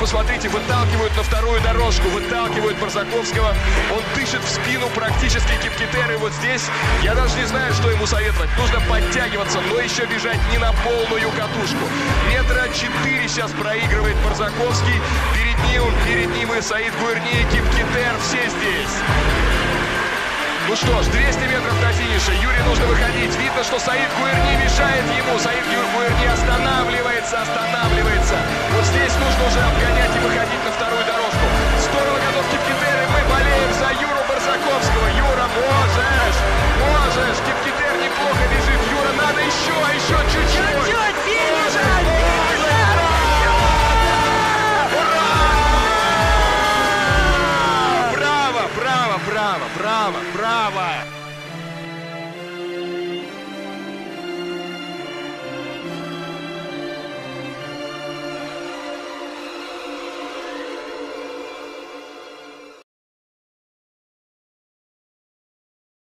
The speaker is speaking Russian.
посмотрите, выталкивают на вторую дорожку, выталкивают Борзаковского. Он тычет в спину практически Кипкетера. И вот здесь я даже не знаю, что ему советовать. Нужно подтягиваться, но еще бежать не на полную катушку. Метра 4 сейчас проигрывает Борзаковский. Перед ним и Саид Гуэрни, и Кипкетер. Все здесь. Ну что ж, 200 метров до финиша. Юрию нужно выходить. Видно, что Саид Гуэрни мешает ему. Саид Гуэрни останавливается. Вот здесь нужно уже обгонять и выходить на вторую дорожку. Здорово готов Кипкетер, и мы болеем за Юру Борзаковского. Юра, можешь! Можешь! Кипкетер неплохо бежит. Юра, надо еще чуть-чуть! Браво!